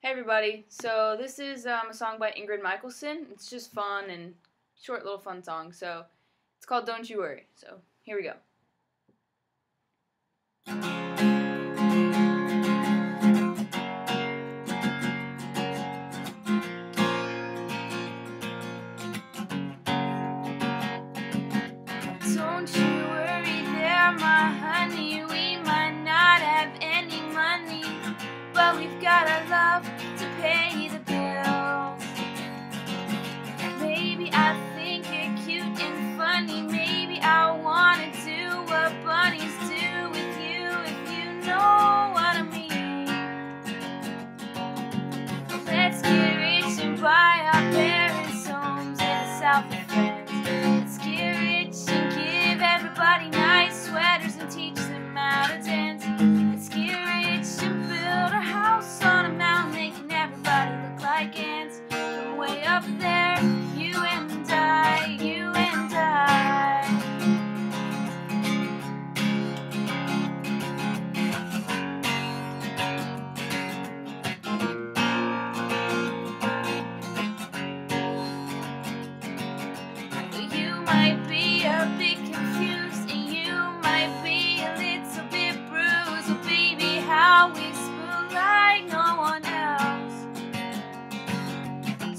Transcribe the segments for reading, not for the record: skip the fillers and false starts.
Hey everybody, so this is a song by Ingrid Michaelson. It's just fun and short little fun song, so it's called Don't You Worry. So here we go. We've got our love to pay the bills. Maybe I think you're cute and funny. Maybe I wanna do what bunnies do with you, if you know what I mean. Let's get rich and buy our parents' homes in the South of France. Let's get rich and give everybody nice sweaters and teach them how to dance. Let's get rich and build a house on a mountain, making everybody look like ants from way up there. You and I, you and I. Well, you might be a bit confused, and you might be a little bit bruised. Well, baby, how we like no one else.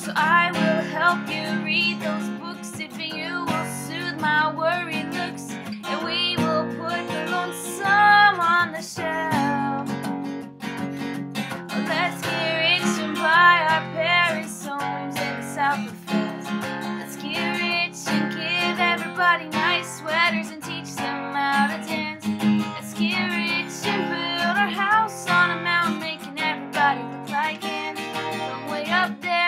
So I will help you read those books, if you will soothe my worried looks, and we will put the lonesome on the shelf. Let's get rich and buy our Paris homes in the South of France. Let's get rich and give everybody nice sweaters and teach them how to dance. Let's get rich and build our house on a mountain, making everybody look like ants from way up there.